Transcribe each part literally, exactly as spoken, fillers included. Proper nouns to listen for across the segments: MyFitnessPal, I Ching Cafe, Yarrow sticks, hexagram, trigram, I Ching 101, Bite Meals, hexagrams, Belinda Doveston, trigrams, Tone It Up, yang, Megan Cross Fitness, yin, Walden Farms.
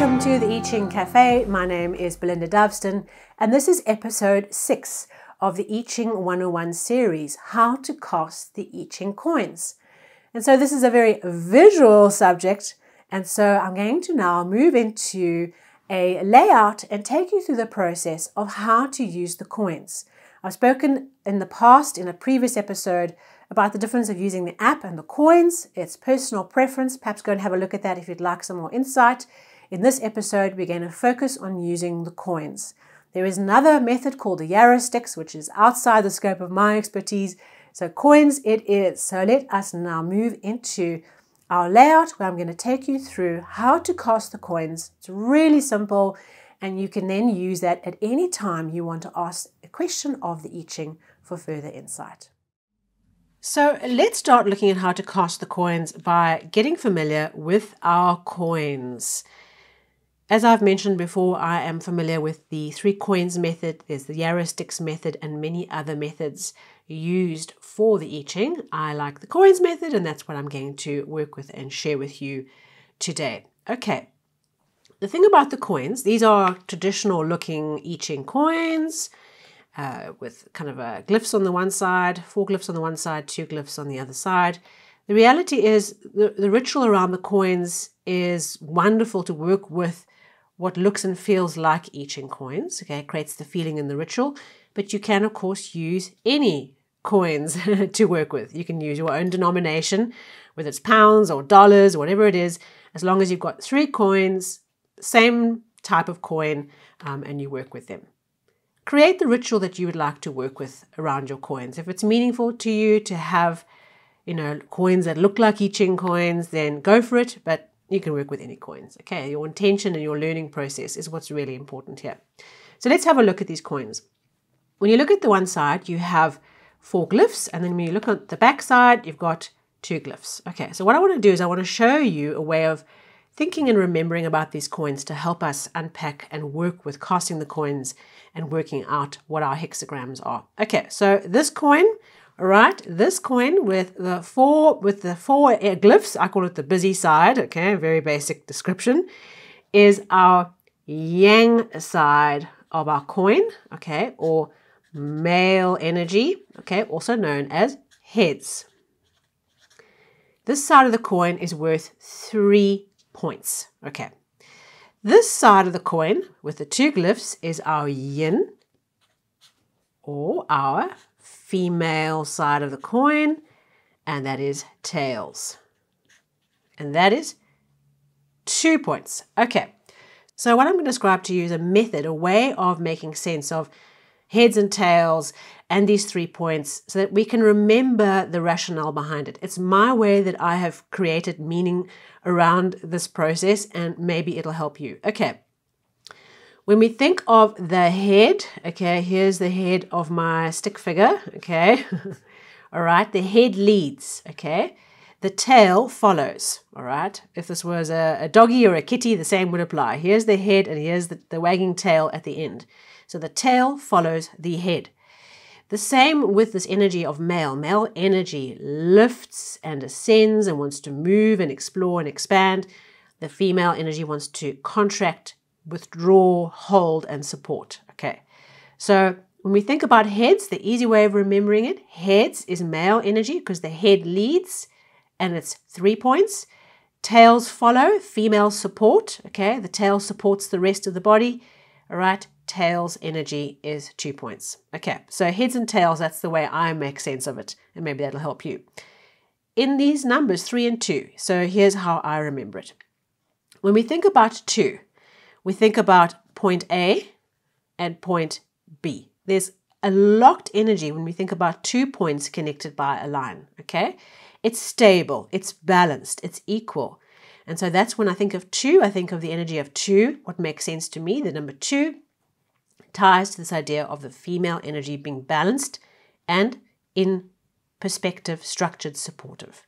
Welcome to the I Ching Cafe. My name is Belinda Doveston, and this is episode six of the I Ching one oh one series, How to Cast the I Ching Coins. And so this is a very visual subject, and so I'm going to now move into a layout and take you through the process of how to use the coins. I've spoken in the past, in a previous episode, about the difference of using the app and the coins. It's personal preference. Perhaps go and have a look at that if you'd like some more insight. In this episode, we're going to focus on using the coins. There is another method called the Yarrow sticks, which is outside the scope of my expertise. So coins it is. So let us now move into our layout, where I'm going to take you through how to cast the coins. It's really simple, and you can then use that at any time you want to ask a question of the I Ching for further insight. So let's start looking at how to cast the coins by getting familiar with our coins. As I've mentioned before, I am familiar with the three coins method. There's the Yarrow sticks method and many other methods used for the I Ching. I like the coins method, and that's what I'm going to work with and share with you today. Okay, the thing about the coins, these are traditional looking I Ching coins. Uh, with kind of a glyphs on the one side, four glyphs on the one side, two glyphs on the other side. The reality is the, the ritual around the coins is wonderful to work with what looks and feels like I Ching coins. Okay, it creates the feeling in the ritual, but you can of course use any coins to work with. You can use your own denomination, whether it's pounds or dollars or whatever it is, as long as you've got three coins, same type of coin, um, and you work with them. Create the ritual that you would like to work with around your coins. If it's meaningful to you to have, you know, coins that look like I Ching coins, then go for it, but you can work with any coins. Okay, your intention and your learning process is what's really important here. So let's have a look at these coins. When you look at the one side, you have four glyphs, and then when you look at the back side, you've got two glyphs. Okay, so what I want to do is I want to show you a way of thinking and remembering about these coins to help us unpack and work with casting the coins and working out what our hexagrams are. Okay, so this coin, all right, this coin with the four with the four glyphs, I call it the busy side, okay, very basic description, is our yang side of our coin, okay, or male energy, okay, also known as heads. This side of the coin is worth three points. Okay. This side of the coin with the two glyphs is our yin, or our female side of the coin, and that is tails. And that is two points. Okay. So what I'm going to describe to you is a method, a way of making sense of heads and tails and these three points so that we can remember the rationale behind it. It's my way that I have created meaning around this process, and maybe it'll help you. Okay, when we think of the head, okay, here's the head of my stick figure, okay, all right, the head leads, okay, the tail follows, all right. If this was a, a doggy or a kitty, the same would apply. Here's the head and here's the, the wagging tail at the end. So the tail follows the head. The same with this energy of male. Male energy lifts and ascends and wants to move and explore and expand. The female energy wants to contract, withdraw, hold, and support. Okay. So when we think about heads, the easy way of remembering it, heads is male energy because the head leads and it's three points. Tails follow, female support. Okay. The tail supports the rest of the body. All right. Tails energy is two points. Okay, so heads and tails, that's the way I make sense of it, and maybe that'll help you. In these numbers, three and two, so here's how I remember it. When we think about two, we think about point A and point B. There's a locked energy when we think about two points connected by a line, okay? It's stable, it's balanced, it's equal. And so that's when I think of two, I think of the energy of two, what makes sense to me, the number two, ties to this idea of the female energy being balanced and in perspective, structured, supportive.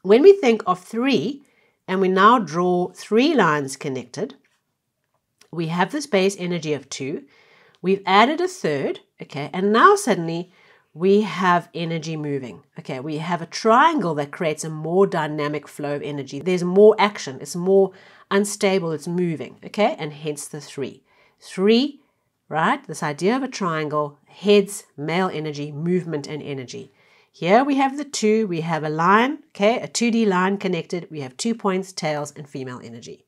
When we think of three, and we now draw three lines connected, we have this base energy of two, we've added a third, okay, and now suddenly we have energy moving. Okay, we have a triangle that creates a more dynamic flow of energy. There's more action, it's more unstable, it's moving, okay, and hence the three. Three, right, this idea of a triangle, heads, male energy, movement and energy. Here we have the two, we have a line, okay, a two D line connected, we have two points, tails and female energy.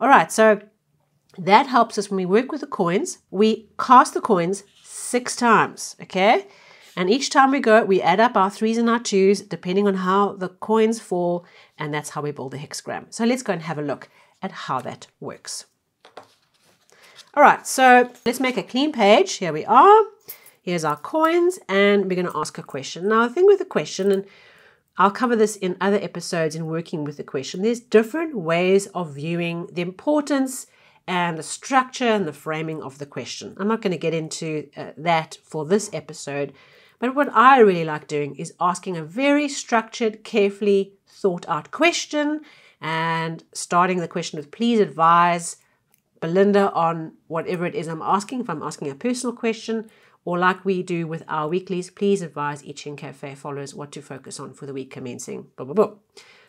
All right, so that helps us when we work with the coins. We cast the coins six times, okay? And each time we go, we add up our threes and our twos, depending on how the coins fall, and that's how we build the hexagram. So let's go and have a look at how that works. All right, so let's make a clean page. Here we are. Here's our coins, and we're going to ask a question. Now, the thing with the question, and I'll cover this in other episodes in working with the question, there's different ways of viewing the importance and the structure and the framing of the question. I'm not going to get into uh, that for this episode, but what I really like doing is asking a very structured, carefully thought out question and starting the question with, please advise Belinda on whatever it is I'm asking. If I'm asking a personal question, or like we do with our weeklies, please advise I Ching Cafe followers what to focus on for the week commencing, blah, blah, blah.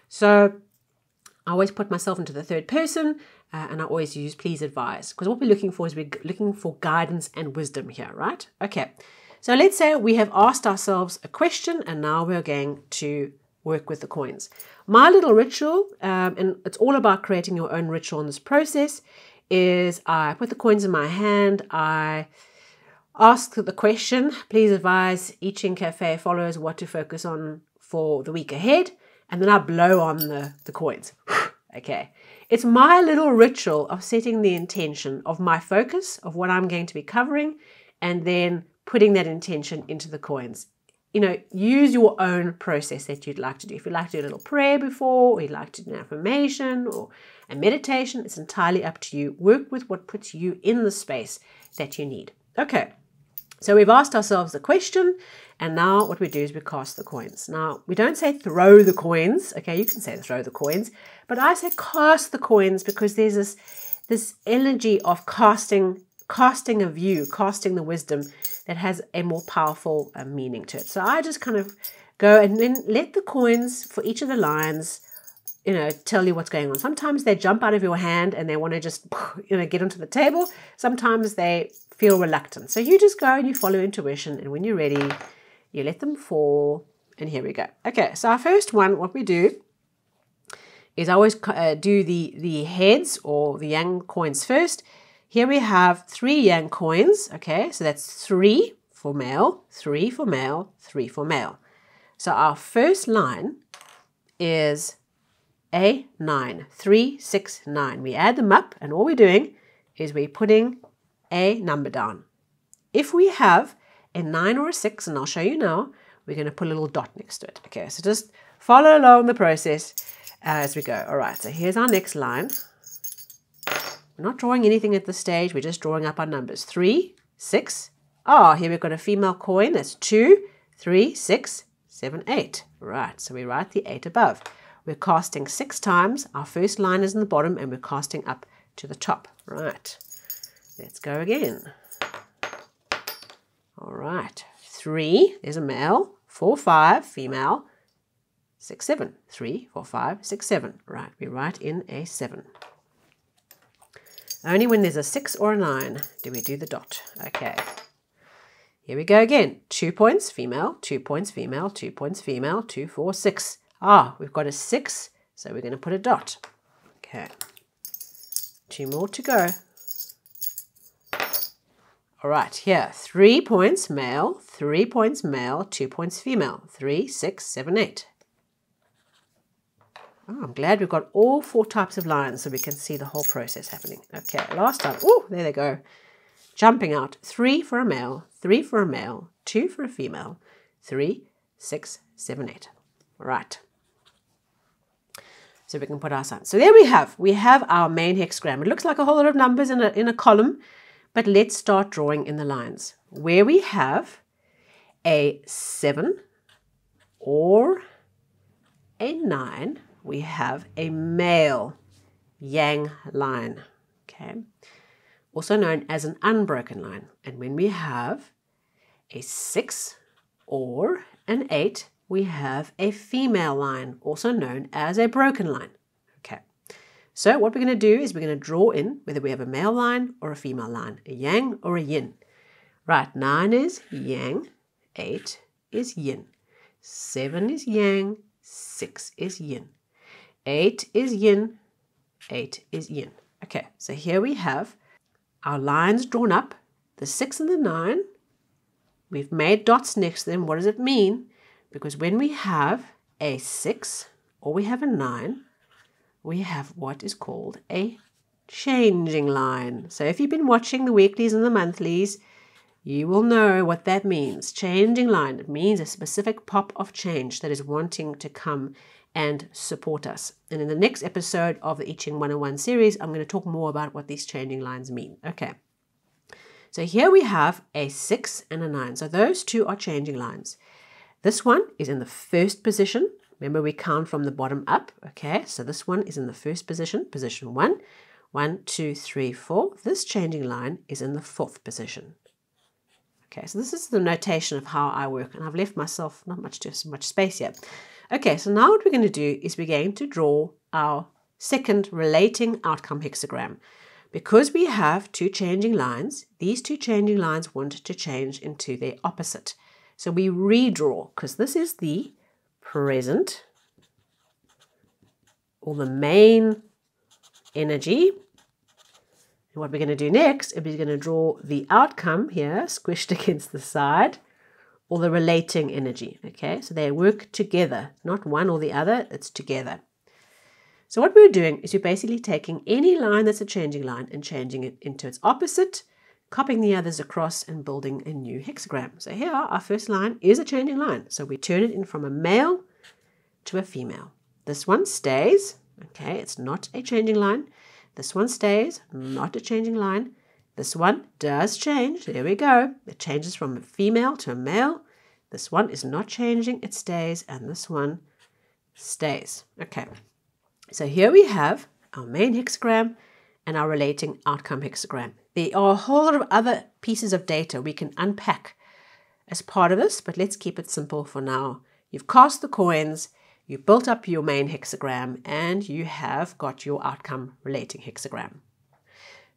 So I always put myself into the third person, uh, and I always use please advise, because what we're looking for is we're looking for guidance and wisdom here, right? Okay, so let's say we have asked ourselves a question, and now we're going to work with the coins. My little ritual, um, and it's all about creating your own ritual in this process, is I put the coins in my hand, I ask the question, please advise I Ching Cafe followers what to focus on for the week ahead, and then I blow on the, the coins. Okay, it's my little ritual of setting the intention of my focus, of what I'm going to be covering, and then putting that intention into the coins. You know, use your own process that you'd like to do. If you'd like to do a little prayer before, or you'd like to do an affirmation or a meditation, it's entirely up to you. Work with what puts you in the space that you need. Okay, so we've asked ourselves the question, and now what we do is we cast the coins. Now, we don't say throw the coins. Okay, you can say throw the coins, but I say cast the coins because there's this, this energy of casting, casting a view, casting the wisdom that has a more powerful uh, meaning to it. So I just kind of go and then let the coins for each of the lines, you know, tell you what's going on. Sometimes they jump out of your hand and they want to just, you know, get onto the table. Sometimes they feel reluctant. So you just go and you follow intuition, and when you're ready, you let them fall, and here we go. Okay, so our first one, what we do is I always uh, do the, the heads or the yang coins first. Here we have three yang coins, okay, so that's three for male, three for male, three for male. So our first line is a nine, three, six, nine. We add them up, and all we're doing is we're putting a number down. If we have a nine or a six, and I'll show you now, we're going to put a little dot next to it. Okay, so just follow along the process as we go. All right, so here's our next line. We're not drawing anything at this stage, we're just drawing up our numbers. Three, six. Oh, here we've got a female coin. That's two, three, six, seven, eight. Right, so we write the eight above. We're casting six times. Our first line is in the bottom, and we're casting up to the top. Right, let's go again. All right, three, there's a male, four, five, female, six, seven. Three, four, five, six, seven. Right, we write in a seven. Only when there's a six or a nine do we do the dot. Okay, here we go again. Two points, female, two points, female, two points, female, two, four, six. Ah, we've got a six, so we're going to put a dot. Okay, two more to go. All right, here, three points male, three points male, two points female, three, six, seven, eight. Oh, I'm glad we've got all four types of lines so we can see the whole process happening. Okay, last time, oh, there they go. Jumping out, three for a male, three for a male, two for a female, three, six, seven, eight. All right. So we can put our signs. So there we have, we have our main hexagram. It looks like a whole lot of numbers in a, in a column, but let's start drawing in the lines. Where we have a seven or a nine, we have a male yang line, okay? Also known as an unbroken line. And when we have a six Or an eight, we have a female line, also known as a broken line. Okay, so what we're going to do is we're going to draw in whether we have a male line or a female line, a yang or a yin. Right, nine is yang, eight is yin, seven is yang, six is yin, eight is yin, eight is yin. Okay, so here we have our lines drawn up, the six and the nine. We've made dots next to them. What does it mean? Because when we have a six or we have a nine, we have what is called a changing line. So if you've been watching the weeklies and the monthlies, you will know what that means. Changing line, it means a specific pop of change that is wanting to come and support us. And in the next episode of the I Ching one oh one series, I'm going to talk more about what these changing lines mean. Okay. So here we have a six and a nine. So those two are changing lines. This one is in the first position. Remember, we count from the bottom up. Okay, so this one is in the first position, position one. One, two, three, four. This changing line is in the fourth position. Okay, so this is the notation of how I work, and I've left myself not much too much space yet. Okay, so now what we're going to do is we're going to draw our second relating outcome hexagram. Because we have two changing lines, these two changing lines want to change into their opposite. So we redraw, because this is the present, or the main energy. And what we're going to do next is we're going to draw the outcome here, squished against the side, or the relating energy. Okay, so they work together, not one or the other, it's together. So what we're doing is we're basically taking any line that's a changing line and changing it into its opposite, copying the others across and building a new hexagram. So here our first line is a changing line. So we turn it in from a male to a female. This one stays, okay, it's not a changing line. This one stays, not a changing line. This one does change, there we go. It changes from a female to a male. This one is not changing, it stays, and this one stays, okay. So here we have our main hexagram and our relating outcome hexagram. There are a whole lot of other pieces of data we can unpack as part of this, but let's keep it simple for now. You've cast the coins, you've built up your main hexagram, and you have got your outcome relating hexagram.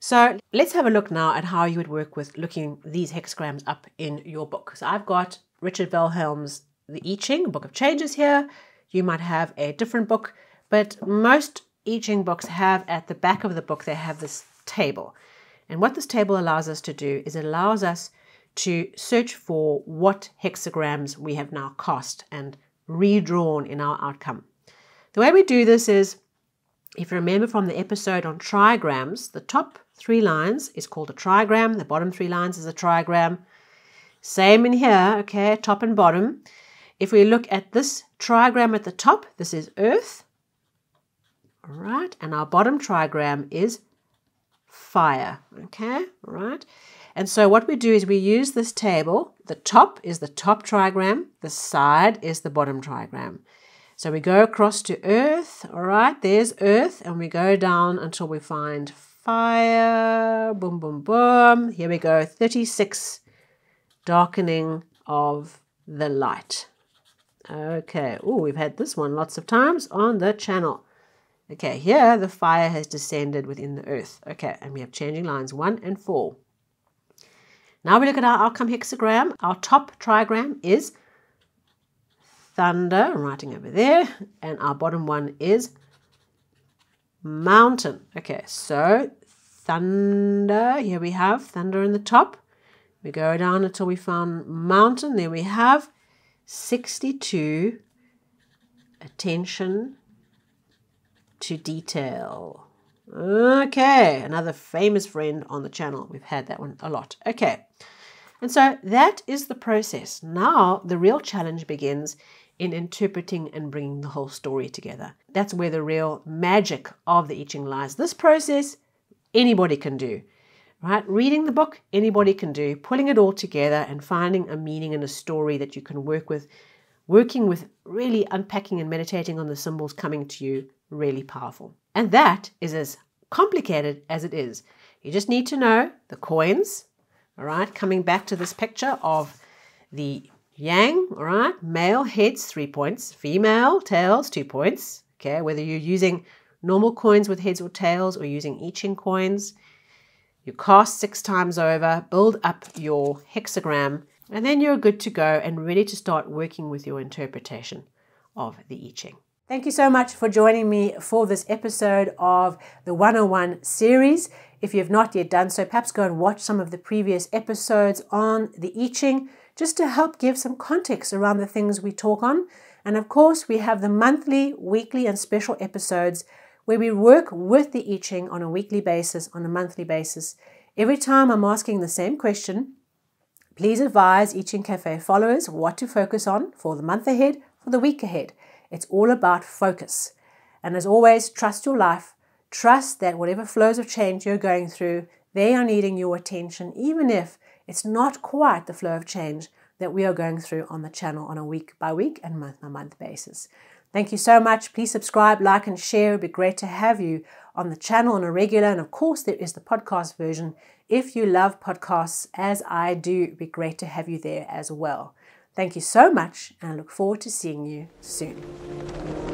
So let's have a look now at how you would work with looking these hexagrams up in your book. So I've got Richard Wilhelm's The I Ching, Book of Changes here. You might have a different book. But most I Ching books have, at the back of the book, they have this table. And what this table allows us to do is it allows us to search for what hexagrams we have now cast and redrawn in our outcome. The way we do this is, if you remember from the episode on trigrams, the top three lines is called a trigram, the bottom three lines is a trigram. Same in here, okay, top and bottom. If we look at this trigram at the top, this is earth. All right, and our bottom trigram is fire, okay, all right. And so what we do is we use this table. The top is the top trigram, the side is the bottom trigram. So we go across to earth, all right, there's earth, and we go down until we find fire, boom, boom, boom. Here we go, thirty-six, darkening of the light. Okay, oh, we've had this one lots of times on the channel. Okay, here the fire has descended within the earth. Okay, and we have changing lines one and four. Now we look at our outcome hexagram. Our top trigram is thunder, I'm writing over there, and our bottom one is mountain. Okay, so thunder, here we have thunder in the top. We go down until we found mountain. There we have sixty-two, attention to detail. Okay, another famous friend on the channel. We've had that one a lot. Okay, and so that is the process. Now the real challenge begins in interpreting and bringing the whole story together. That's where the real magic of the I Ching lies. This process anybody can do, right? Reading the book, anybody can do. Pulling it all together and finding a meaning and a story that you can work with, working with really unpacking and meditating on the symbols coming to you, really powerful. And that is as complicated as it is. You just need to know the coins, all right, coming back to this picture of the yang, all right, male heads, three points, female tails, two points, okay, whether you're using normal coins with heads or tails or using I Ching coins. You cast six times over, build up your hexagram, and then you're good to go and ready to start working with your interpretation of the I Ching. Thank you so much for joining me for this episode of the one oh one series. If you have not yet done so, perhaps go and watch some of the previous episodes on the I Ching, just to help give some context around the things we talk on. And of course, we have the monthly, weekly, and special episodes where we work with the I Ching on a weekly basis, on a monthly basis. Every time I'm asking the same question, please advise I Ching Cafe followers what to focus on for the month ahead, for the week ahead. It's all about focus. And as always, trust your life. Trust that whatever flows of change you're going through, they are needing your attention, even if it's not quite the flow of change that we are going through on the channel on a week-by-week and month-by-month basis. Thank you so much. Please subscribe, like, and share. It would be great to have you on the channel on a regular. And of course, there is the podcast version. If you love podcasts, as I do, it would be great to have you there as well. Thank you so much, and I look forward to seeing you soon.